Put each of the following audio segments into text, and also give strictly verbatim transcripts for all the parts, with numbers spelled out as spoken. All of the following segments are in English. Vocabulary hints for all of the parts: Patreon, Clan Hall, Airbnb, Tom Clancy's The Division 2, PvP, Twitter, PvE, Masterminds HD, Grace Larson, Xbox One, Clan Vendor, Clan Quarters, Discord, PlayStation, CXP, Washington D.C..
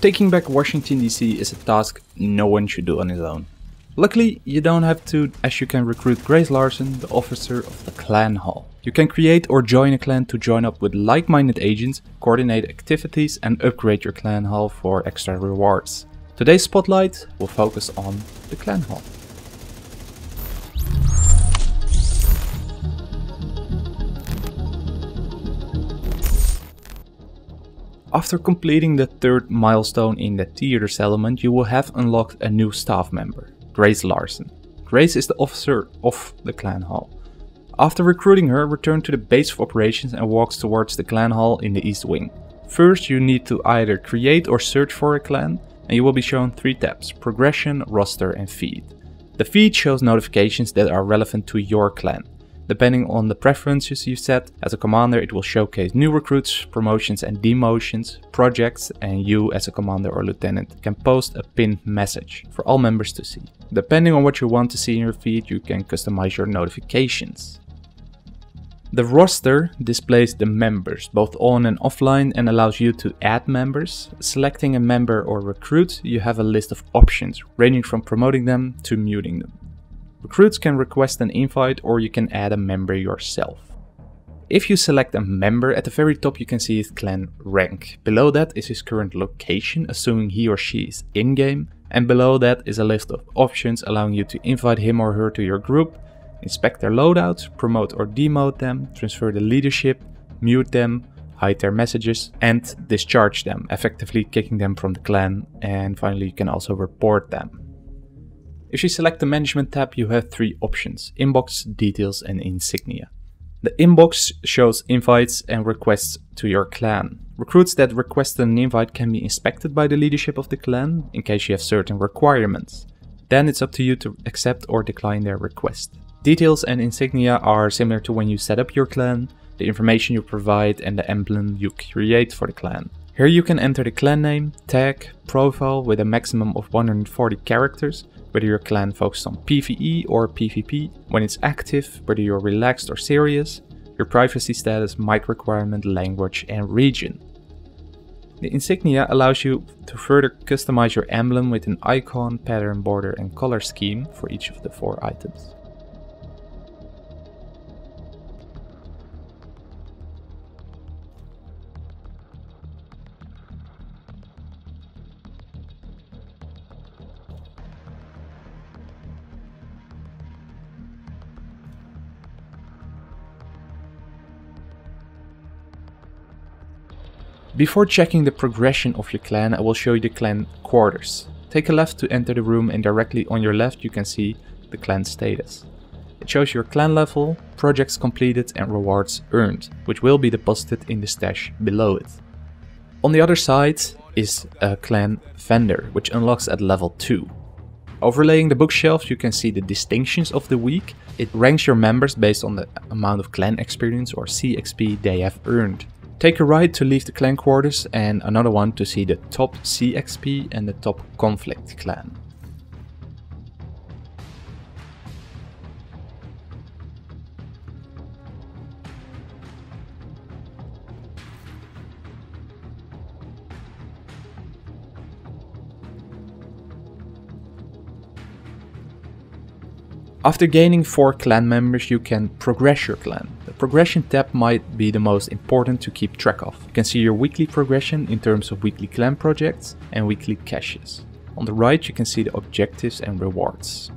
Taking back Washington D C is a task no one should do on his own. Luckily, you don't have to, as you can recruit Grace Larson, the officer of the Clan Hall. You can create or join a clan to join up with like-minded agents, coordinate activities and upgrade your Clan Hall for extra rewards. Today's spotlight will focus on the Clan Hall. After completing the third milestone in the theater settlement, you will have unlocked a new staff member, Grace Larson. Grace is the officer of the Clan Hall. After recruiting her, return to the base of operations and walks towards the Clan Hall in the East Wing. First, you need to either create or search for a clan, and you will be shown three tabs: Progression, Roster and Feed. The feed shows notifications that are relevant to your clan. Depending on the preferences you set as a commander, it will showcase new recruits, promotions and demotions, projects, and you as a commander or lieutenant can post a pinned message for all members to see. Depending on what you want to see in your feed, you can customize your notifications. The roster displays the members, both on and offline, and allows you to add members. Selecting a member or recruit, you have a list of options, ranging from promoting them to muting them. Recruits can request an invite, or you can add a member yourself. If you select a member, at the very top you can see his clan rank. Below that is his current location, assuming he or she is in-game. And below that is a list of options allowing you to invite him or her to your group, inspect their loadouts, promote or demote them, transfer the leadership, mute them, hide their messages, and discharge them, effectively kicking them from the clan. And finally, you can also report them. If you select the management tab, you have three options: inbox, details and insignia. The inbox shows invites and requests to your clan. Recruits that request an invite can be inspected by the leadership of the clan in case you have certain requirements. Then it's up to you to accept or decline their request. Details and insignia are similar to when you set up your clan, the information you provide and the emblem you create for the clan. Here you can enter the clan name, tag, profile with a maximum of one hundred forty characters, whether your clan focuses on PvE or PvP, when it's active, whether you're relaxed or serious, your privacy status, mic requirement, language and region. The insignia allows you to further customize your emblem with an icon, pattern, border and color scheme for each of the four items. Before checking the progression of your clan, I will show you the clan quarters. Take a left to enter the room, and directly on your left you can see the clan status. It shows your clan level, projects completed and rewards earned, which will be deposited in the stash below it. On the other side is a clan vendor, which unlocks at level two. Overlaying the bookshelf, you can see the distinctions of the week. It ranks your members based on the amount of clan experience or C X P they have earned. Take a right to leave the clan quarters and another one to see the top C X P and the top conflict clan. After gaining four clan members, you can progress your clan. The progression tab might be the most important to keep track of. You can see your weekly progression in terms of weekly clan projects and weekly caches. On the right you can see the objectives and rewards.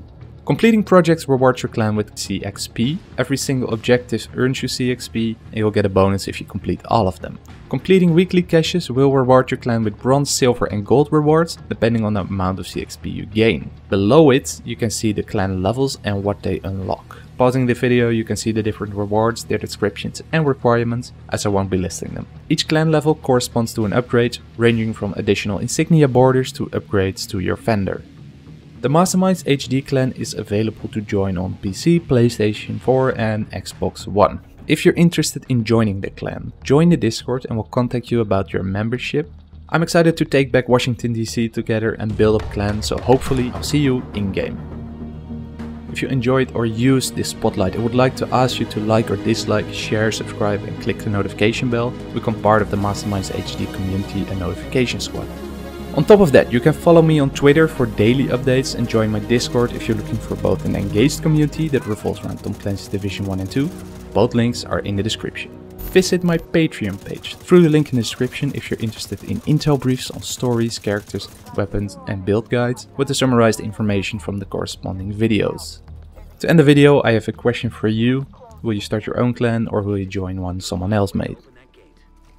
Completing projects rewards your clan with C X P. Every single objective earns you C X P and you'll get a bonus if you complete all of them. Completing weekly caches will reward your clan with bronze, silver and gold rewards, depending on the amount of C X P you gain. Below it, you can see the clan levels and what they unlock. Pausing the video, you can see the different rewards, their descriptions and requirements, as I won't be listing them. Each clan level corresponds to an upgrade, ranging from additional insignia borders to upgrades to your vendor. The Masterminds H D clan is available to join on P C, PlayStation four and Xbox One. If you're interested in joining the clan, join the Discord and we'll contact you about your membership. I'm excited to take back Washington D C together and build up clan, so hopefully I'll see you in-game. If you enjoyed or used this spotlight, I would like to ask you to like or dislike, share, subscribe and click the notification bell. Become part of the Masterminds H D community and notification squad. On top of that, you can follow me on Twitter for daily updates and join my Discord if you're looking for both an engaged community that revolves around Tom Clancy's Division one and two. Both links are in the description. Visit my Patreon page through the link in the description if you're interested in intel briefs on stories, characters, weapons and build guides with the summarized information from the corresponding videos. To end the video, I have a question for you. Will you start your own clan or will you join one someone else made?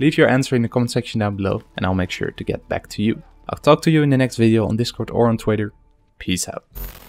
Leave your answer in the comment section down below and I'll make sure to get back to you. I'll talk to you in the next video on Discord or on Twitter. Peace out.